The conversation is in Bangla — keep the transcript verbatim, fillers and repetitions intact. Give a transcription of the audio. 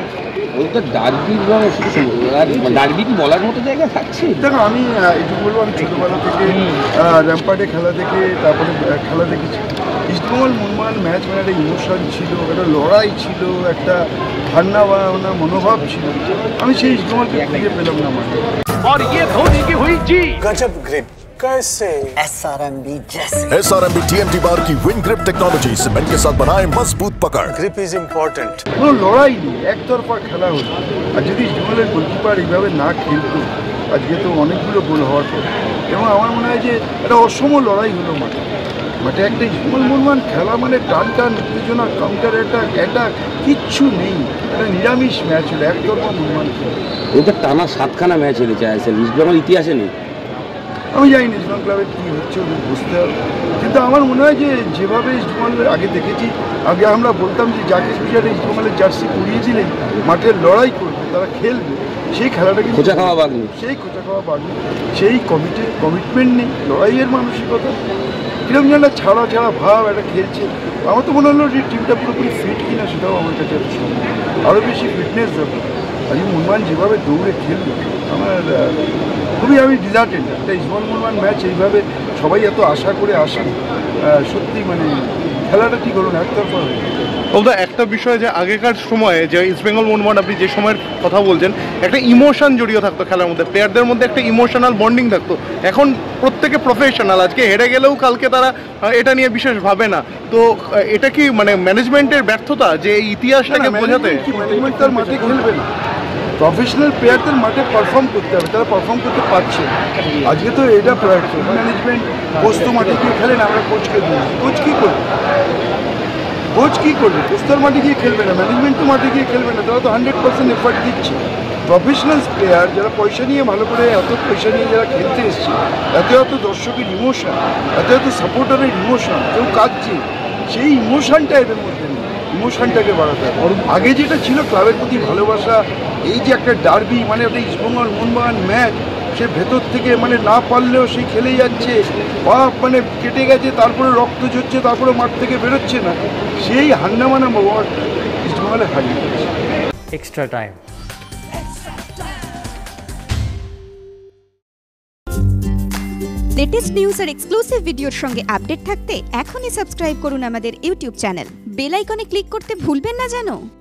আমি এটুকু বলবো, আমি ছোটবেলা থেকে র্যাম্পার্টে খেলা দেখে তারপরে খেলা দেখেছি। ইস্টবেঙ্গল মোহনবাগান ম্যাচ মানে একটা ইমোশন ছিল, একটা লড়াই ছিল, একটা ঠান্ডা বাড়ানো মনোভাব ছিল। আমি সেই ইস্টবেঙ্গলকে খুঁজে পেলাম না। আমার S R M B जैसे S R M B T M T बार की विन ग्रिप टेक्नोलॉजी सीमेंट के साथ बनाए मजबूत पकड़। Grip is important. वो लड़ाई नहीं, एक तरफा खेला होता। और यदि इस्टबेंगल गोलकीपर এইভাবে না খেলতো আজকে তো অনেকগুলো গোল হওয়ার পর। এবং আমার মনে হয় যে এটা অসম লড়াই হলো মাঠে। মাঠে একটা ইস্টবেঙ্গল মোহনবাগান খেলা মানে টান টান উত্তেজনা, কাউন্টার অ্যাটাক অ্যাটাক কিচ্ছু নেই। এটা নিরামিষ ম্যাচ হলো, একতরফা মোহনবাগান। ওদের টানা সাতখানা ম্যাচ হেরেছে আইএসএল, ইস্টবেঙ্গল ইতিহাসে নেই। আমি জানি না ইস্টবেঙ্গল ক্লাবে কী হচ্ছে, ওদের বুঝতে হবে। কিন্তু আমার মনে হয় যে যেভাবে ইস্টবেঙ্গলের আগে দেখেছি, আগে আমরা বলতাম যে যাকে বিচারে ইস্টবেঙ্গলের জার্সি পরিয়ে দিলেই মাঠের লড়াই করবে, তারা খেলবে, সেই খেলাটাকে খোঁচা খাওয়া বাগনি, সেই খোঁচা খাওয়া বাগনি, সেই কমিটে কমিটমেন্ট নেই, লড়াইয়ের মানসিকতা কীরকম যেন ছাড়া ছাড়া ভাব একটা খেলছে। আমার তো মনে হলো যে টিমটা পুরোপুরি ফিট কিনা সেটাও আমার কাছে আরও বেশি ফিটনেস দেবে। আজকে মোহনবাগান যেভাবে দৌড়ে খেলবে আমার খুবই, আমি ডিজার্টেড। একটা ইস্টবেঙ্গল মোহনবাগান ম্যাচ এইভাবে সবাই এত আশা করে আসেন, সত্যি মানে খেলাটা ঠিক হলো না, একতরফা হয়ে গেছে। ওটা একটা বিষয় যে আগেকার সময়ে যে ইস্টবেঙ্গল মোহনবাগান আপনি যে সময়ের কথা বলছেন, একটা ইমোশন জড়িয়ে থাকতো খেলার মধ্যে, প্লেয়ারদের মধ্যে একটা ইমোশনাল বন্ডিং থাকতো। এখন প্রত্যেকে প্রফেশনাল, আজকে হেরে গেলেও কালকে তারা এটা নিয়ে বিশেষ ভাবে না। তো এটা কি মানে ম্যানেজমেন্টের ব্যর্থতা যে ইতিহাসটাকে বোঝাতে ম্যানেজমেন্ট তার মাঠে খেলবে না, প্রফেশনাল প্লেয়ারদের মাঠে পারফর্ম করতে হবে, তারা পারফর্ম করতে পারছে। আজকে তো এটা ম্যানেজমেন্ট কোচ তো মাঠে গিয়ে খেলে না, আমরা কোচকে দিই, কোচ কী করবে, কোচ কী করবে, কোচ তার মাঠে গিয়ে খেলবে না, ম্যানেজমেন্ট তো মাঠে গিয়ে খেলবে না, তারা তো হান্ড্রেড পার্সেন্ট এফার্ট দিচ্ছে। প্রফেশনাল প্লেয়ার যারা পয়সা নিয়ে ভালো করে, এত পয়সা নিয়ে যারা খেলতে এসছে, এত এত দর্শকের ইমোশন, এত এত সাপোর্টারের ইমোশন, কেউ কাঁদছে, সেই ইমোশনটা এদের মধ্যে নেই, ইমোশনটাকে বাড়াতে হবে। আগে যেটা ছিল ক্লাবের প্রতি ভালোবাসা, এই যে একটা ডার্বি মানে একটা ইস্টবেঙ্গল মোহনবাগান ম্যাচ, সে ভেতর থেকে মানে না পারলেও সে খেলে যাচ্ছে, বাপ মানে কেটে গেছে, তারপরে রক্ত ঝরছে, তারপরে মাঠ থেকে বেরোচ্ছে না, সেই হান্নামানা মোহনবাগান ইস্টবেঙ্গলে হারিয়ে গেছে। Extra time. লেটেস্ট নিউজ আর এক্সক্লুসিভ ভিডিওর সঙ্গে আপডেট থাকতে এখনই সাবস্ক্রাইব করুন আমাদের ইউটিউব চ্যানেল। বেল আইকনে ক্লিক করতে ভুলবেন না যেন।